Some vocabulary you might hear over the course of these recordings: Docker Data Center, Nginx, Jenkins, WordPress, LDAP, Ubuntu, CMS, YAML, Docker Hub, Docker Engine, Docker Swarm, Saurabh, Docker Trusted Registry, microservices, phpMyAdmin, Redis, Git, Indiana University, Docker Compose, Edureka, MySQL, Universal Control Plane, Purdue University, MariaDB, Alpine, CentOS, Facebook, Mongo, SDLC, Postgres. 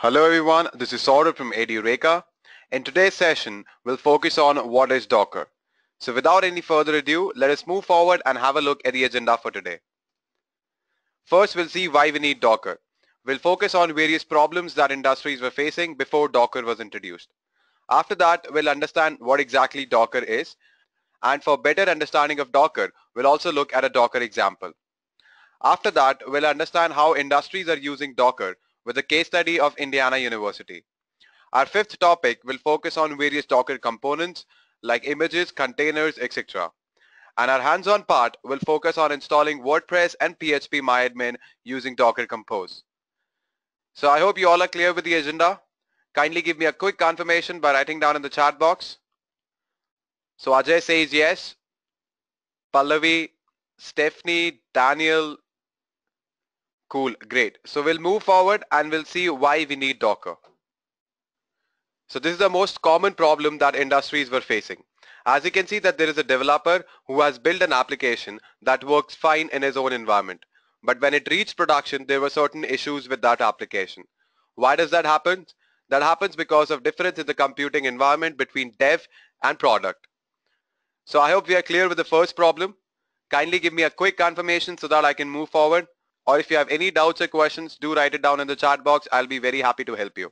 Hello everyone, this is Saurabh from Edureka. In today's session, we'll focus on what is Docker. So without any further ado, let us move forward and have a look at the agenda for today. First, we'll see why we need Docker. We'll focus on various problems that industries were facing before Docker was introduced. After that, we'll understand what exactly Docker is, and for better understanding of Docker, we'll also look at a Docker example. After that, we'll understand how industries are using Docker with a case study of Indiana University. Our fifth topic will focus on various Docker components like images, containers, etc. And our hands-on part will focus on installing WordPress and phpMyAdmin using Docker Compose. So I hope you all are clear with the agenda. Kindly give me a quick confirmation by writing down in the chat box. So Ajay says yes, Pallavi, Stephanie, Daniel. Cool, great. So we'll move forward and we'll see why we need Docker. So this is the most common problem that industries were facing. As you can see that there is a developer who has built an application that works fine in his own environment. But when it reached production, there were certain issues with that application. Why does that happen? That happens because of difference in the computing environment between dev and product. So I hope we are clear with the first problem. Kindly give me a quick confirmation so that I can move forward. Or if you have any doubts or questions, do write it down in the chat box. I'll be very happy to help you.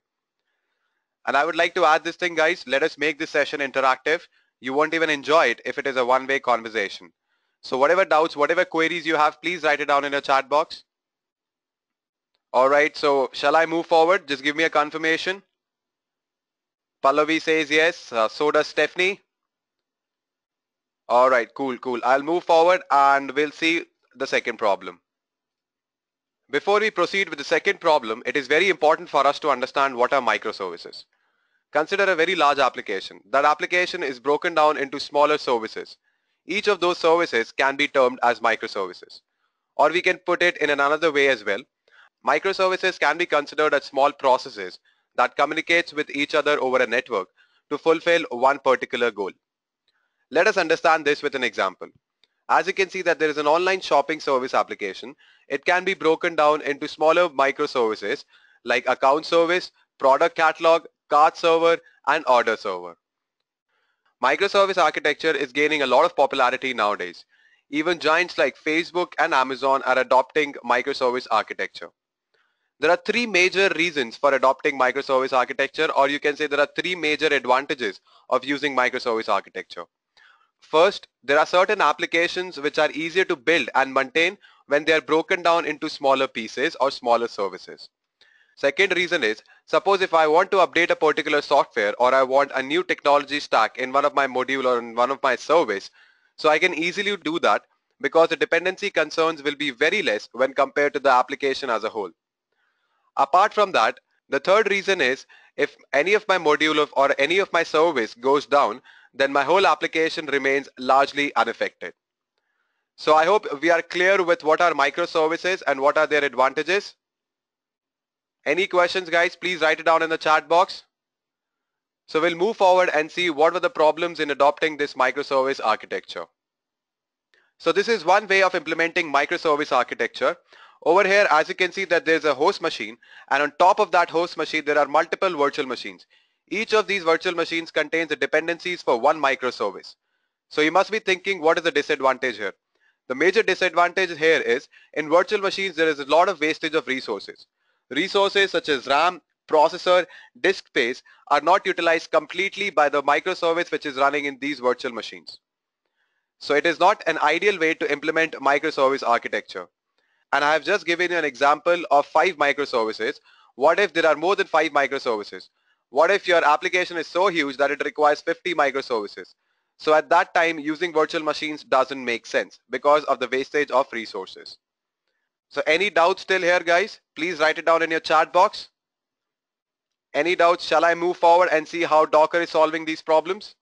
And I would like to add this thing, guys. Let us make this session interactive. You won't even enjoy it if it is a one-way conversation. So whatever doubts, whatever queries you have, please write it down in your chat box. All right, so shall I move forward? Just give me a confirmation. Pallavi says yes. So does Stephanie. All right, cool, cool. I'll move forward and we'll see the second problem. Before we proceed with the second problem, it is very important for us to understand what are microservices. Consider a very large application. That application is broken down into smaller services. Each of those services can be termed as microservices. Or we can put it in another way as well. Microservices can be considered as small processes that communicates with each other over a network to fulfill one particular goal. Let us understand this with an example. As you can see that there is an online shopping service application. It can be broken down into smaller microservices like account service, product catalog, cart server, and order server. Microservice architecture is gaining a lot of popularity nowadays. Even giants like Facebook and Amazon are adopting microservice architecture. There are three major reasons for adopting microservice architecture, or you can say there are three major advantages of using microservice architecture. First, there are certain applications which are easier to build and maintain when they are broken down into smaller pieces or smaller services. Second reason is, suppose if I want to update a particular software or I want a new technology stack in one of my module or in one of my service, so I can easily do that because the dependency concerns will be very less when compared to the application as a whole. Apart from that, the third reason is, if any of my module or any of my service goes down, then my whole application remains largely unaffected. So I hope we are clear with what are microservices and what are their advantages. Any questions, guys, please write it down in the chat box. So we'll move forward and see what were the problems in adopting this microservice architecture. So this is one way of implementing microservice architecture. Over here, as you can see that there's a host machine, and on top of that host machine, there are multiple virtual machines. Each of these virtual machines contains the dependencies for one microservice. So you must be thinking, what is the disadvantage here? The major disadvantage here is, in virtual machines, there is a lot of wastage of resources. Resources such as RAM, processor, disk space are not utilized completely by the microservice which is running in these virtual machines. So it is not an ideal way to implement microservice architecture. And I have just given you an example of 5 microservices. What if there are more than 5 microservices? What if your application is so huge that it requires 50 microservices? So at that time, using virtual machines doesn't make sense because of the wastage of resources. So any doubts still here, guys? Please write it down in your chat box. Any doubts? Shall I move forward and see how Docker is solving these problems?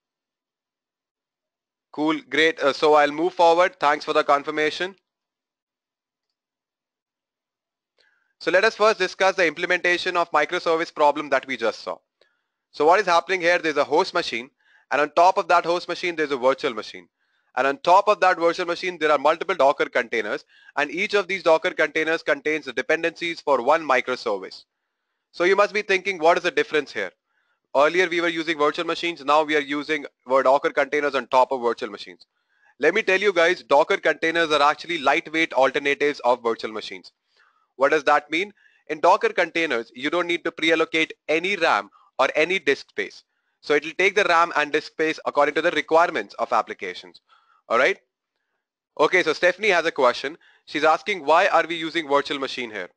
Cool, great. So I'll move forward. Thanks for the confirmation. So let us first discuss the implementation of microservice problem that we just saw. So what is happening here, there's a host machine, and on top of that host machine, there's a virtual machine. And on top of that virtual machine, there are multiple Docker containers, and each of these Docker containers contains the dependencies for one microservice. So you must be thinking, what is the difference here? Earlier we were using virtual machines, now we are using Docker containers on top of virtual machines. Let me tell you guys, Docker containers are actually lightweight alternatives of virtual machines. What does that mean? In Docker containers, you don't need to pre-allocate any RAM or any disk space. So it will take the RAM and disk space according to the requirements of applications. Alright? Okay, so Stephanie has a question. She's asking, why are we using virtual machine here?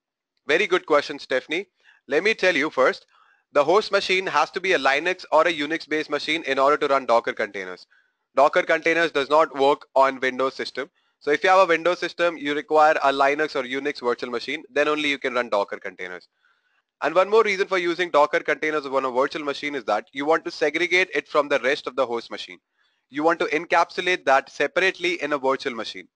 Very good question, Stephanie. Let me tell you first, the host machine has to be a Linux or a Unix based machine in order to run Docker containers. Docker containers does not work on Windows system. So if you have a Windows system, you require a Linux or Unix virtual machine, then only you can run Docker containers. And one more reason for using Docker containers on a virtual machine is that you want to segregate it from the rest of the host machine. You want to encapsulate that separately in a virtual machine.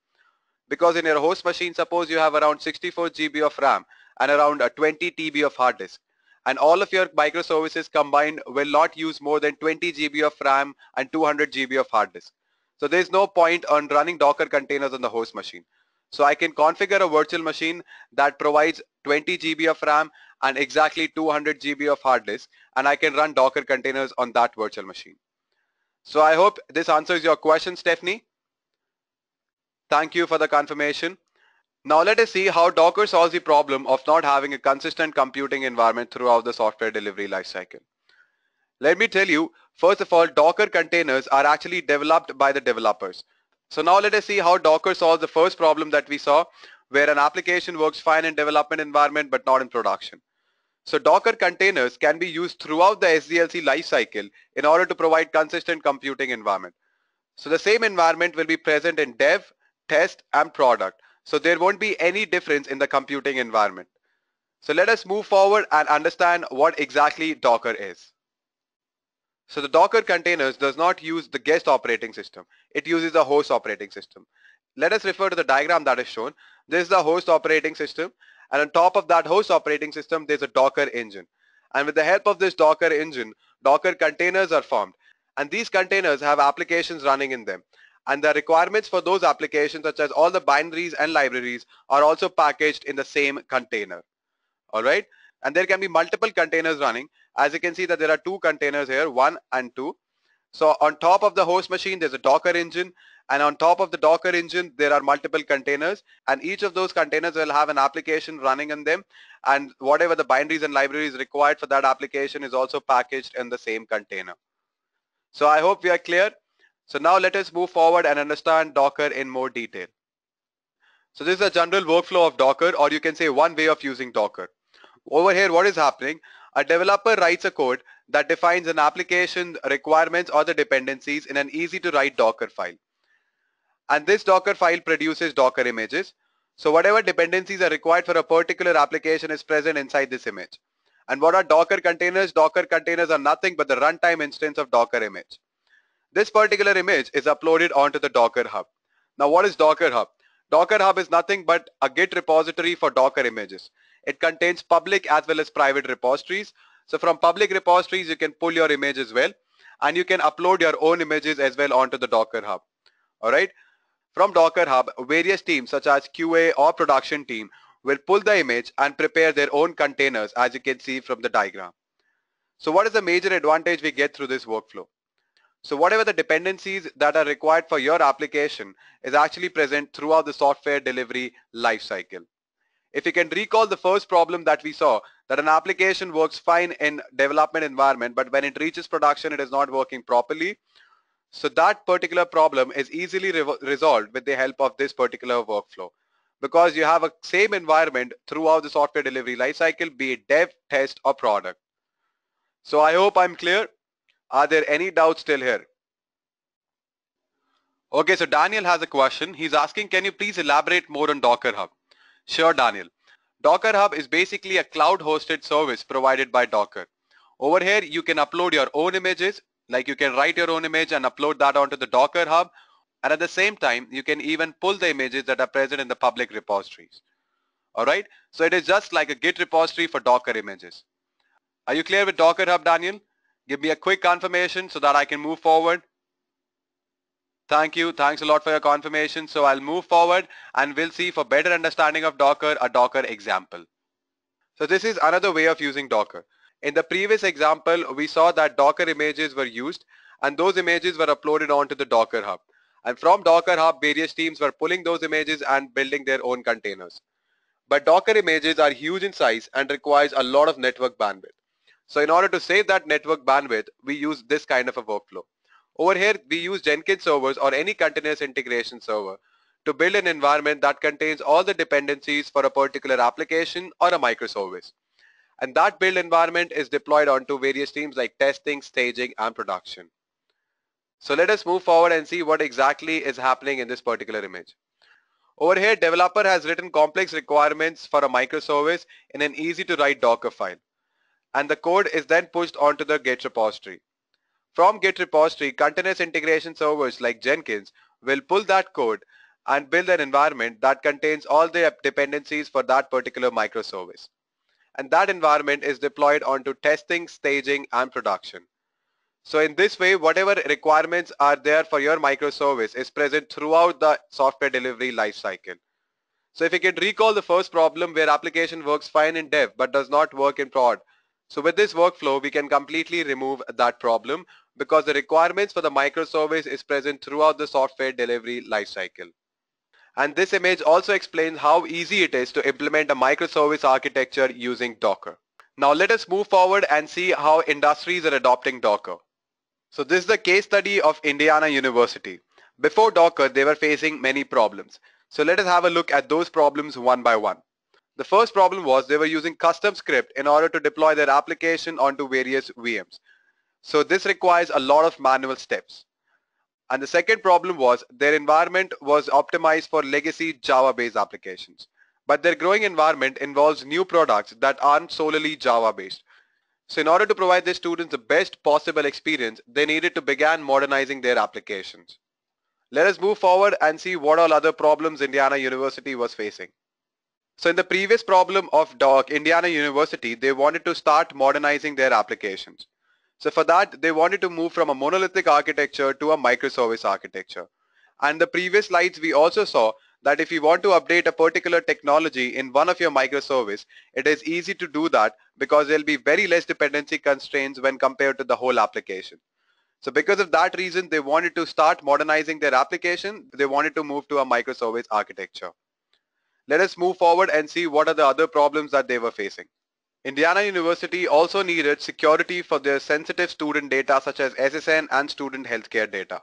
Because in your host machine, suppose you have around 64 GB of RAM and around 20 TB of hard disk. And all of your microservices combined will not use more than 20 GB of RAM and 200 GB of hard disk. So there is no point on running Docker containers on the host machine. So I can configure a virtual machine that provides 20 GB of RAM and exactly 200 GB of hard disk, and I can run Docker containers on that virtual machine. So I hope this answers your question, Stephanie. Thank you for the confirmation. Now let us see how Docker solves the problem of not having a consistent computing environment throughout the software delivery lifecycle. Let me tell you, first of all, Docker containers are actually developed by the developers. So now let us see how Docker solves the first problem that we saw, where an application works fine in development environment but not in production. So Docker containers can be used throughout the SDLC lifecycle in order to provide consistent computing environment. So the same environment will be present in dev, test, and product. So there won't be any difference in the computing environment. So let us move forward and understand what exactly Docker is. So the Docker containers does not use the guest operating system. It uses the host operating system. Let us refer to the diagram that is shown. This is the host operating system, and on top of that host operating system, there's a Docker engine. And with the help of this Docker engine, Docker containers are formed. And these containers have applications running in them. And the requirements for those applications, such as all the binaries and libraries, are also packaged in the same container. All right? And there can be multiple containers running. As you can see that there are two containers here, 1 and 2. So on top of the host machine, there's a Docker engine. And on top of the Docker engine, there are multiple containers, and each of those containers will have an application running in them, and whatever the binaries and libraries required for that application is also packaged in the same container. So I hope we are clear. So now let us move forward and understand Docker in more detail. So this is a general workflow of Docker, or you can say one way of using Docker. Over here, what is happening? A developer writes a code that defines an application requirements or the dependencies in an easy to write Docker file. And this Docker file produces Docker images. So whatever dependencies are required for a particular application is present inside this image. And what are Docker containers? Docker containers are nothing but the runtime instance of Docker image. This particular image is uploaded onto the Docker Hub. Now what is Docker Hub? Docker Hub is nothing but a Git repository for Docker images. It contains public as well as private repositories. So from public repositories, you can pull your image as well, and you can upload your own images as well onto the Docker Hub. All right. From Docker Hub, various teams such as QA or production team will pull the image and prepare their own containers, as you can see from the diagram. So what is the major advantage we get through this workflow? So whatever the dependencies that are required for your application is actually present throughout the software delivery lifecycle. If you can recall the first problem that we saw, that an application works fine in development environment, but when it reaches production, it is not working properly. So that particular problem is easily resolved with the help of this particular workflow, because you have a same environment throughout the software delivery lifecycle, be it dev, test, or product. So I hope I'm clear. Are there any doubts still here? Okay, so Daniel has a question. He's asking, can you please elaborate more on Docker Hub? Sure, Daniel. Docker Hub is basically a cloud-hosted service provided by Docker. Over here, you can upload your own images, like you can write your own image and upload that onto the Docker Hub. And at the same time, you can even pull the images that are present in the public repositories. All right? So it is just like a Git repository for Docker images. Are you clear with Docker Hub, Daniel? Give me a quick confirmation so that I can move forward. Thank you. Thanks a lot for your confirmation. So I'll move forward and we'll see, for better understanding of Docker, a Docker example. So this is another way of using Docker. In the previous example, we saw that Docker images were used and those images were uploaded onto the Docker Hub. And from Docker Hub, various teams were pulling those images and building their own containers. But Docker images are huge in size and requires a lot of network bandwidth. So in order to save that network bandwidth, we use this kind of a workflow. Over here, we use Jenkins servers or any continuous integration server to build an environment that contains all the dependencies for a particular application or a microservice. And that build environment is deployed onto various teams like testing, staging, and production. So let us move forward and see what exactly is happening in this particular image. Over here, developer has written complex requirements for a microservice in an easy to write Docker file. And the code is then pushed onto the Git repository. From Git repository, continuous integration servers like Jenkins will pull that code and build an environment that contains all the dependencies for that particular microservice. And that environment is deployed onto testing, staging, and production. So in this way, whatever requirements are there for your microservice is present throughout the software delivery lifecycle. So if you can recall the first problem where application works fine in dev but does not work in prod. So with this workflow, we can completely remove that problem because the requirements for the microservice is present throughout the software delivery lifecycle. And this image also explains how easy it is to implement a microservice architecture using Docker. Now let us move forward and see how industries are adopting Docker. So this is the case study of Indiana University. Before Docker, they were facing many problems. So let us have a look at those problems one by one. The first problem was they were using custom script in order to deploy their application onto various VMs. So this requires a lot of manual steps. And the second problem was their environment was optimized for legacy Java-based applications. But their growing environment involves new products that aren't solely Java-based. So in order to provide the students the best possible experience, they needed to begin modernizing their applications. Let us move forward and see what all other problems Indiana University was facing. So in the previous problem of Docker, Indiana University, they wanted to start modernizing their applications. So for that, they wanted to move from a monolithic architecture to a microservice architecture. And the previous slides, we also saw that if you want to update a particular technology in one of your microservice, it is easy to do that because there will be very less dependency constraints when compared to the whole application. So because of that reason, they wanted to start modernizing their application. They wanted to move to a microservice architecture. Let us move forward and see what are the other problems that they were facing. Indiana University also needed security for their sensitive student data such as SSN and student healthcare data.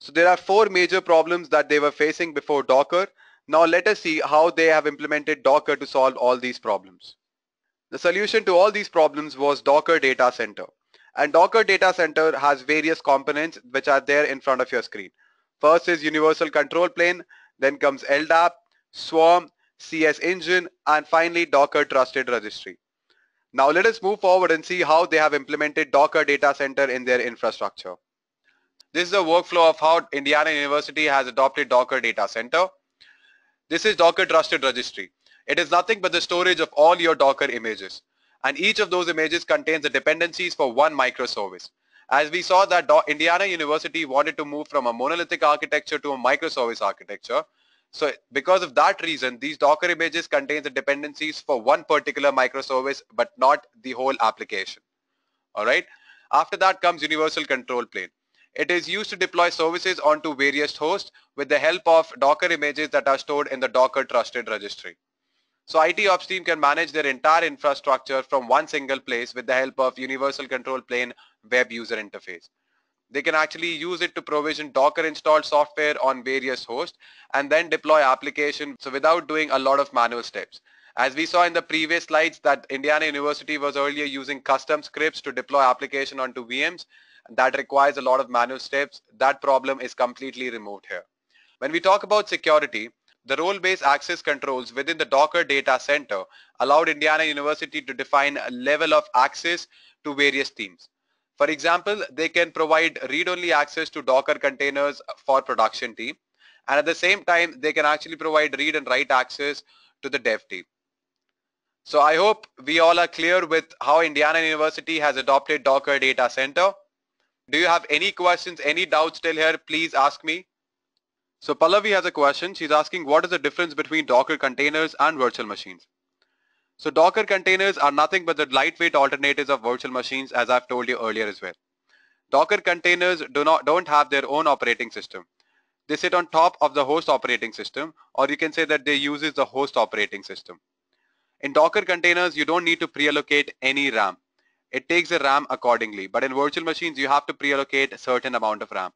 So there are four major problems that they were facing before Docker. Now let us see how they have implemented Docker to solve all these problems. The solution to all these problems was Docker Data Center. And Docker Data Center has various components which are there in front of your screen. First is Universal Control Plane, then comes LDAP, Swarm, CS Engine, and finally Docker Trusted Registry. Now let us move forward and see how they have implemented Docker Data Center in their infrastructure. This is a workflow of how Indiana University has adopted Docker Data Center. This is Docker Trusted Registry. It is nothing but the storage of all your Docker images. And each of those images contains the dependencies for one microservice. As we saw that Indiana University wanted to move from a monolithic architecture to a microservice architecture. So because of that reason, these Docker images contain the dependencies for one particular microservice, but not the whole application. All right. After that comes Universal Control Plane. It is used to deploy services onto various hosts with the help of Docker images that are stored in the Docker Trusted Registry. So IT Ops team can manage their entire infrastructure from one single place with the help of Universal Control Plane web user interface. They can actually use it to provision Docker installed software on various hosts and then deploy applications so without doing a lot of manual steps. As we saw in the previous slides that Indiana University was earlier using custom scripts to deploy application onto VMs. That requires a lot of manual steps. That problem is completely removed here. When we talk about security, the role-based access controls within the Docker Data Center allowed Indiana University to define a level of access to various teams. For example, they can provide read-only access to Docker containers for production team. And at the same time, they can actually provide read and write access to the dev team. So I hope we all are clear with how Indiana University has adopted Docker Data Center. Do you have any questions, any doubts still here? Please ask me. So Pallavi has a question. She's asking, what is the difference between Docker containers and virtual machines? So Docker containers are nothing but the lightweight alternatives of virtual machines, as I've told you earlier as well. Docker containers don't have their own operating system. They sit on top of the host operating system, or you can say that they use the host operating system. In Docker containers, you don't need to pre-allocate any RAM. It takes the RAM accordingly, but in virtual machines, you have to pre-allocate a certain amount of RAM.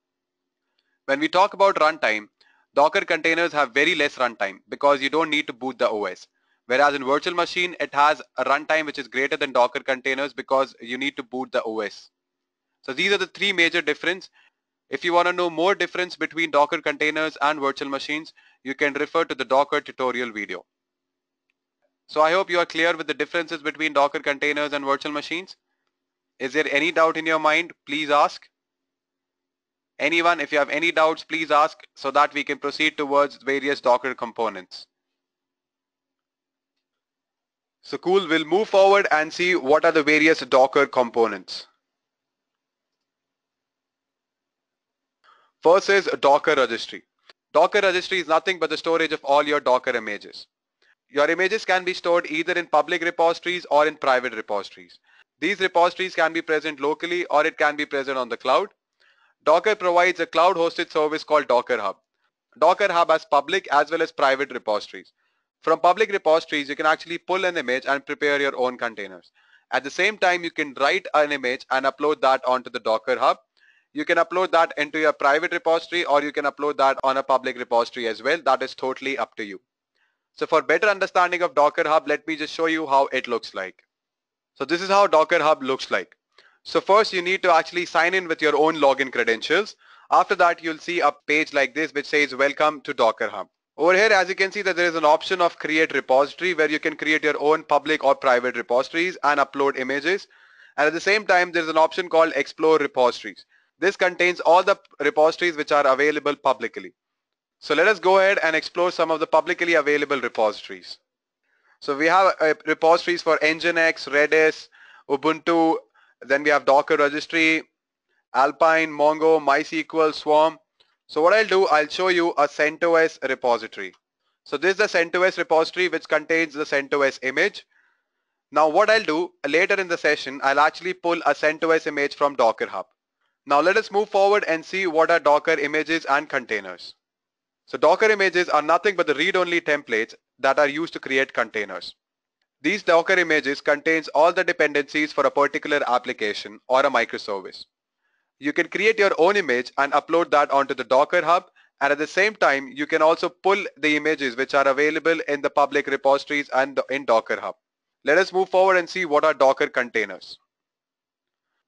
When we talk about runtime, Docker containers have very less runtime because you don't need to boot the OS. Whereas in virtual machine, it has a runtime which is greater than Docker containers because you need to boot the OS. So these are the three major differences. If you want to know more difference between Docker containers and virtual machines, you can refer to the Docker tutorial video. So I hope you are clear with the differences between Docker containers and virtual machines. Is there any doubt in your mind? Please ask. Anyone, if you have any doubts, please ask so that we can proceed towards various Docker components. So cool, we'll move forward and see what are the various Docker components. First is Docker registry. Docker registry is nothing but the storage of all your Docker images. Your images can be stored either in public repositories or in private repositories. These repositories can be present locally or it can be present on the cloud. Docker provides a cloud-hosted service called Docker Hub. Docker Hub has public as well as private repositories. From public repositories, you can actually pull an image and prepare your own containers. At the same time, you can write an image and upload that onto the Docker Hub. You can upload that into your private repository or you can upload that on a public repository as well. That is totally up to you. So for better understanding of Docker Hub, let me just show you how it looks like. So this is how Docker Hub looks like. So first you need to actually sign in with your own login credentials. After that, you'll see a page like this which says welcome to Docker Hub. Over here, as you can see that there is an option of create repository where you can create your own public or private repositories and upload images. And at the same time, there's an option called explore repositories. This contains all the repositories which are available publicly. So let us go ahead and explore some of the publicly available repositories. So we have repositories for Nginx, Redis, Ubuntu, then we have Docker Registry, Alpine, Mongo, MySQL, Swarm. So what I'll do, I'll show you a CentOS repository. So this is the CentOS repository which contains the CentOS image. Now what I'll do, later in the session, I'll actually pull a CentOS image from Docker Hub. Now let us move forward and see what are Docker images and containers. So Docker images are nothing but the read-only templates that are used to create containers. These Docker images contains all the dependencies for a particular application or a microservice. You can create your own image and upload that onto the Docker Hub, and at the same time you can also pull the images which are available in the public repositories and in Docker Hub. Let us move forward and see what are Docker containers.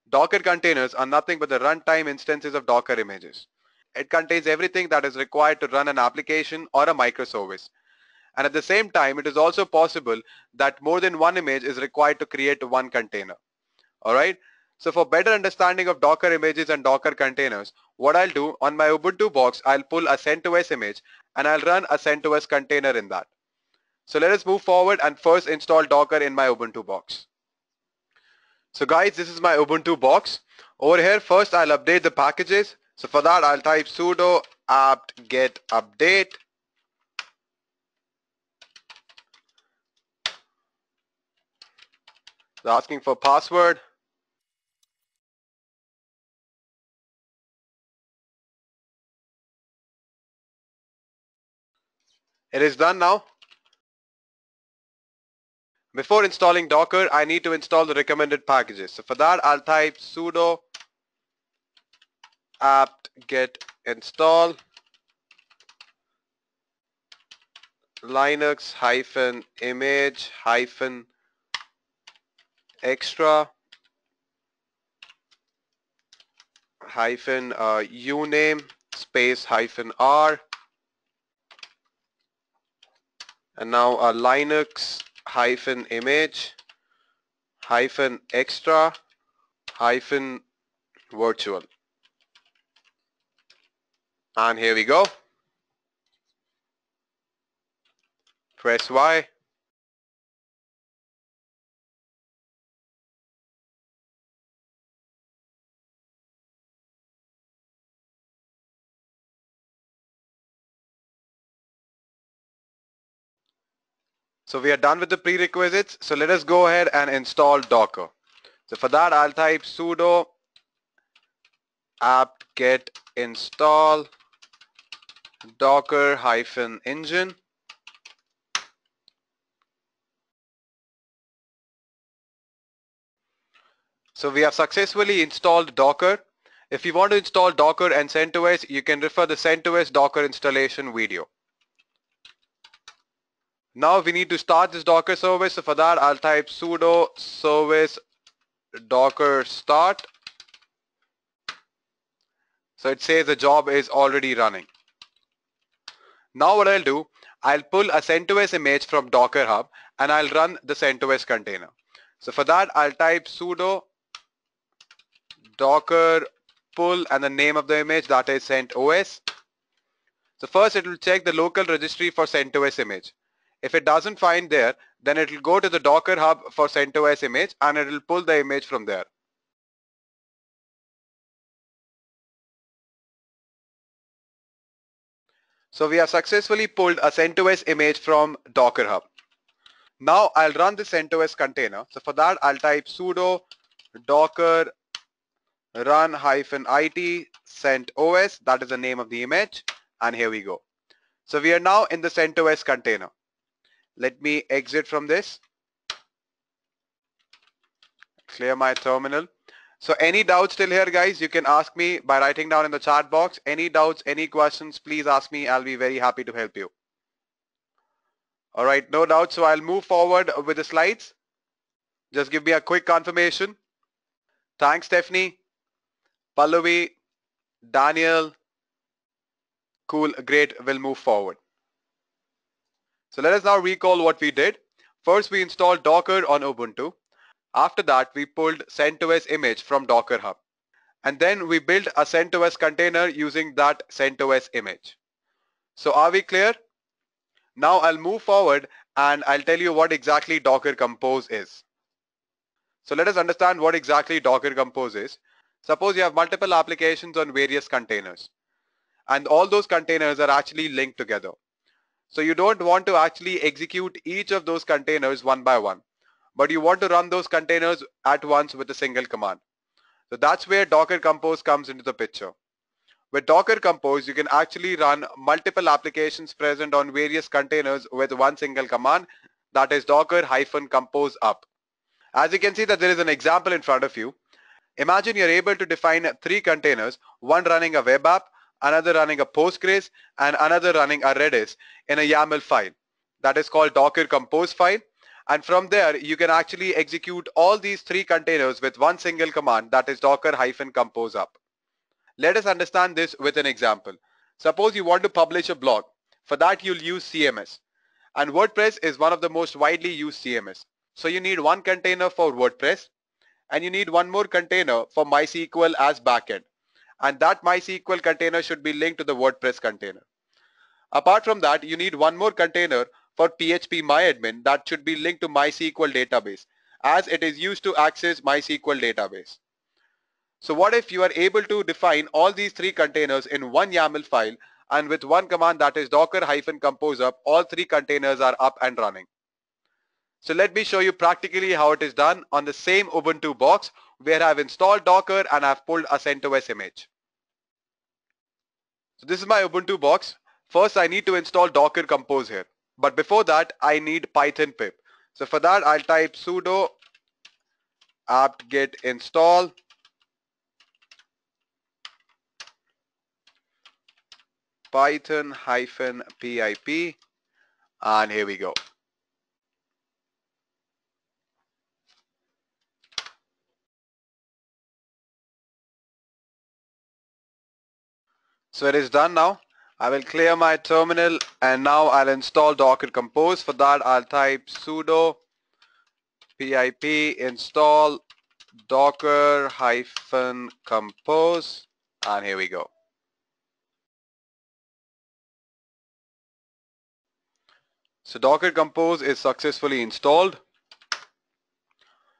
Docker containers are nothing but the runtime instances of Docker images. It contains everything that is required to run an application or a microservice. And at the same time, it is also possible that more than one image is required to create one container. Alright, so for better understanding of Docker images and Docker containers, what I'll do, on my Ubuntu box, I'll pull a CentOS image and I'll run a CentOS container in that. So let us move forward and first install Docker in my Ubuntu box. So guys, this is my Ubuntu box. Over here, first I'll update the packages. So for that, I'll type sudo apt get update. They're asking for password. It is done now. Before installing Docker, I need to install the recommended packages. So for that, I'll type sudo apt-get install linux-extra-uname -r and now a linux-image-extra-virtual. And here we go. Press Y. So we are done with the prerequisites. So let us go ahead and install Docker. So for that, I'll type sudo apt-get install docker-engine. So we have successfully installed Docker. If you want to install Docker and send to us, you can refer the send to us Docker installation video. Now we need to start this Docker service. So for that, I'll type sudo service docker start. So it says the job is already running. Now what I'll do, I'll pull a CentOS image from Docker Hub and I'll run the CentOS container. So for that, I'll type sudo docker pull and the name of the image, that is CentOS. So first it will check the local registry for CentOS image. If it doesn't find there, then it will go to the Docker Hub for CentOS image and it will pull the image from there. So we have successfully pulled a CentOS image from Docker Hub. Now I'll run the CentOS container. So for that, I'll type sudo docker run -it CentOS, that is the name of the image, and here we go. So we are now in the CentOS container. Let me exit from this. Clear my terminal. So any doubts till here, guys, you can ask me by writing down in the chat box. Any doubts, any questions, please ask me. I'll be very happy to help you. All right, no doubt. So I'll move forward with the slides. Just give me a quick confirmation. Thanks, Stephanie, Pallavi, Daniel. Cool, great, we'll move forward. So let us now recall what we did. First, we installed Docker on Ubuntu. After that, we pulled CentOS image from Docker Hub. And then we built a CentOS container using that CentOS image. So are we clear? Now I'll move forward and I'll tell you what exactly Docker Compose is. So let us understand what exactly Docker Compose is. Suppose you have multiple applications on various containers. And all those containers are actually linked together. So you don't want to actually execute each of those containers one by one, but you want to run those containers at once with a single command. So that's where Docker Compose comes into the picture. With Docker Compose, you can actually run multiple applications present on various containers with one single command, that is docker-compose up. As you can see that there is an example in front of you. Imagine you're able to define 3 containers, one running a web app, another running a Postgres, and another running a Redis in a YAML file that is called Docker Compose file. And from there, you can actually execute all these 3 containers with one single command, that is docker-compose up. Let us understand this with an example. Suppose you want to publish a blog. For that, you'll use CMS. And WordPress is one of the most widely used CMS. So you need one container for WordPress, and you need one more container for MySQL as backend. And that MySQL container should be linked to the WordPress container. Apart from that, you need one more container for phpMyAdmin that should be linked to MySQL database, as it is used to access MySQL database. So what if you are able to define all these 3 containers in one YAML file, and with one command, that is docker-compose up, all 3 containers are up and running. So let me show you practically how it is done on the same Ubuntu box where I've installed Docker and I've pulled a CentOS image. So this is my Ubuntu box. First, I need to install Docker Compose here. But before that, I need Python pip. So for that, I'll type sudo apt-get install python-pip, and here we go. So it is done now. I will clear my terminal and now I'll install Docker Compose. For that, I'll type sudo pip install docker-compose, and here we go. So Docker Compose is successfully installed.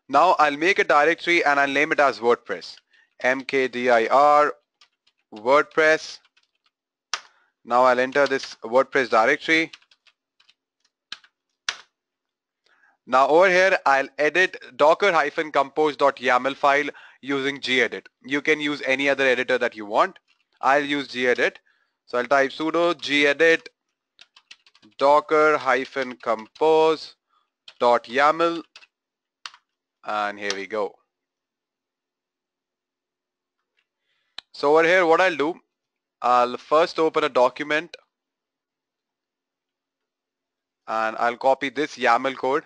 Now I'll make a directory and I'll name it as WordPress. Mkdir WordPress. Now I'll enter this WordPress directory. Now over here, I'll edit docker-compose.yaml file using gedit. You can use any other editor that you want. I'll use gedit. So I'll type sudo gedit docker-compose.yaml and here we go. So over here, what I'll do, I'll first open a document and I'll copy this YAML code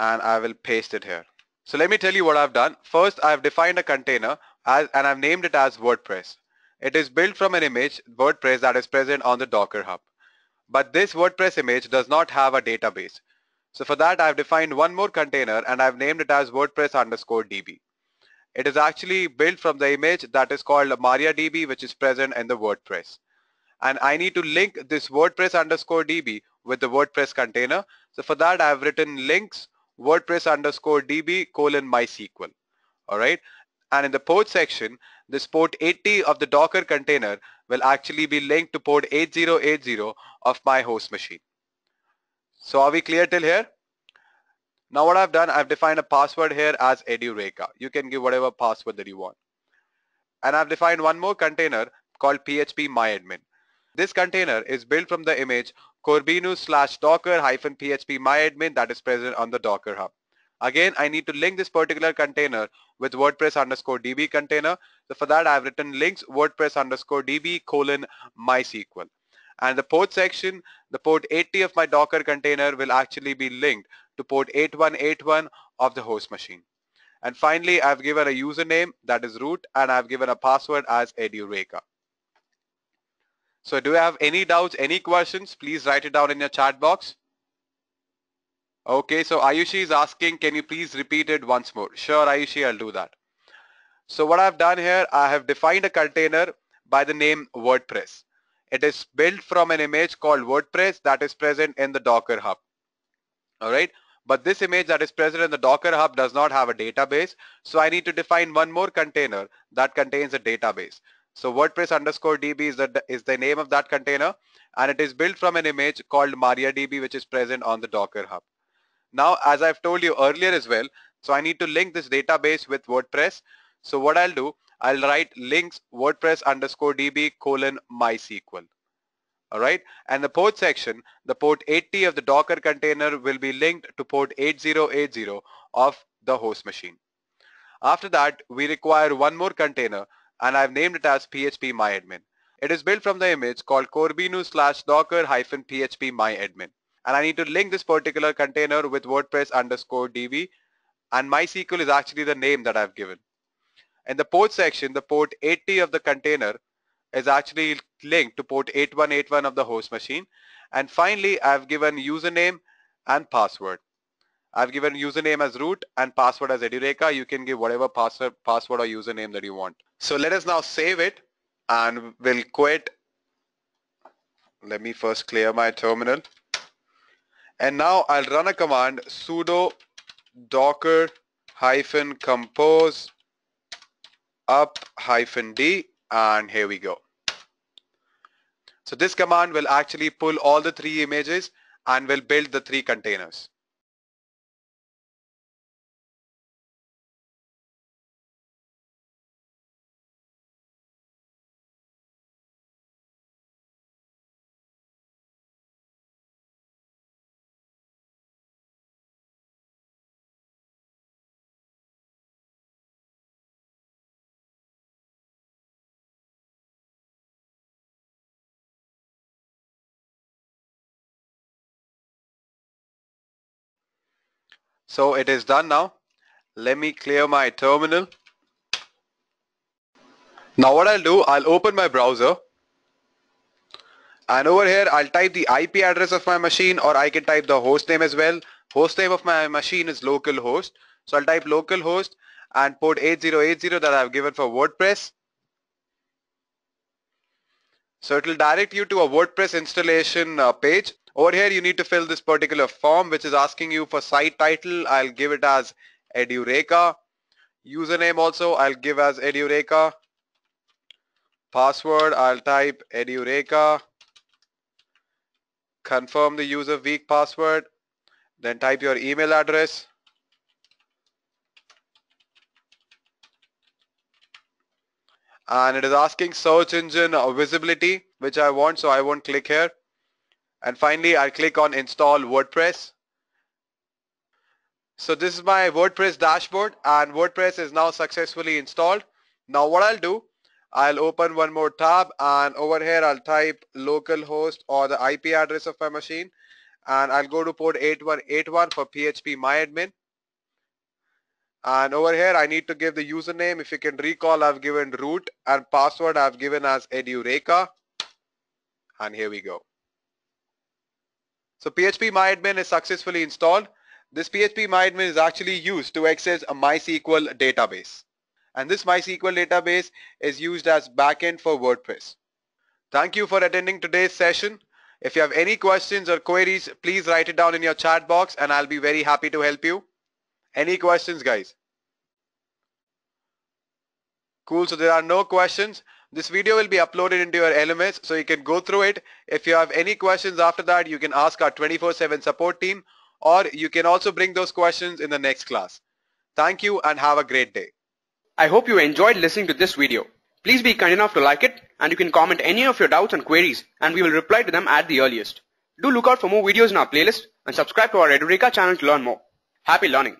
and I will paste it here. So let me tell you what I've done. First, I've defined a container and I've named it as WordPress. It is built from an image, WordPress, that is present on the Docker Hub. But this WordPress image does not have a database. So for that, I've defined one more container and I've named it as WordPress_DB. It is actually built from the image that is called MariaDB, which is present in the WordPress. And I need to link this WordPress_DB with the WordPress container. So for that, I've written links WordPress_DB:MySQL. All right. And in the port section, this port 80 of the Docker container will actually be linked to port 8080 of my host machine. So are we clear till here? Now what I've done, I've defined a password here as Edureka. You can give whatever password that you want. And I've defined one more container called phpMyAdmin. This container is built from the image corbinus/docker-phpMyAdmin that is present on the Docker Hub. Again, I need to link this particular container with WordPress_DB container. So for that, I've written links WordPress_DB:MySQL. And the port section, the port 80 of my Docker container will actually be linked to port 8181 of the host machine. And finally, I've given a username that is root and I've given a password as Edureka. So do you have any doubts, any questions? Please write it down in your chat box. Okay, so Ayushi is asking, can you please repeat it once more? Sure, Ayushi, I'll do that. So what I've done here, I have defined a container by the name WordPress. It is built from an image called WordPress that is present in the Docker Hub. All right, but this image that is present in the Docker Hub does not have a database. So I need to define one more container that contains a database. So WordPress_DB is the name of that container and it is built from an image called MariaDB, which is present on the Docker Hub. Now, as I've told you earlier as well, so I need to link this database with WordPress. So what I'll do, I'll write links WordPress_DB:MySQL. All right, and the port section, the port 80 of the Docker container will be linked to port 8080 of the host machine. After that, we require one more container and I've named it as phpMyAdmin. It is built from the image called corbinus/docker-phpMyAdmin. And I need to link this particular container with WordPress_DB and MySQL is actually the name that I've given. In the port section, the port 80 of the container is actually linked to port 8181 of the host machine. And finally, I've given username and password. I've given username as root and password as Edureka. You can give whatever password or username that you want. So let us now save it and we'll quit. Let me first clear my terminal. And now I'll run a command sudo docker-compose up-d and here we go. So this command will actually pull all the three images and will build the three containers. So it is done now. Let me clear my terminal. Now what I'll do, I'll open my browser and over here I'll type the IP address of my machine or I can type the host name as well. Host name of my machine is localhost. So I'll type localhost and port 8080 that I've given for WordPress. So it will direct you to a WordPress installation page. Over here, you need to fill this particular form which is asking you for site title. I'll give it as Edureka. Username also, I'll give as Edureka. Password, I'll type Edureka. confirm the user weak password, then type your email address. And it is asking search engine visibility, which I want, so I won't click here. And finally, I'll click on install WordPress. So this is my WordPress dashboard, and WordPress is now successfully installed. Now what I'll do, I'll open one more tab, and over here I'll type localhost or the IP address of my machine, and I'll go to port 8181 for phpMyAdmin. And over here I need to give the username. If you can recall, I've given root, and password I've given as Edureka, and here we go. So phpMyAdmin is successfully installed. This phpMyAdmin is actually used to access a MySQL database, and this MySQL database is used as backend for WordPress. Thank you for attending today's session. If you have any questions or queries, please write it down in your chat box and I'll be very happy to help you. Any questions, guys? Cool, so there are no questions. This video will be uploaded into your LMS, so you can go through it. If you have any questions after that, you can ask our 24/7 support team, or you can also bring those questions in the next class. Thank you and have a great day. I hope you enjoyed listening to this video. Please be kind enough to like it, and you can comment any of your doubts and queries and we will reply to them at the earliest. Do look out for more videos in our playlist and subscribe to our Edureka channel to learn more. Happy learning!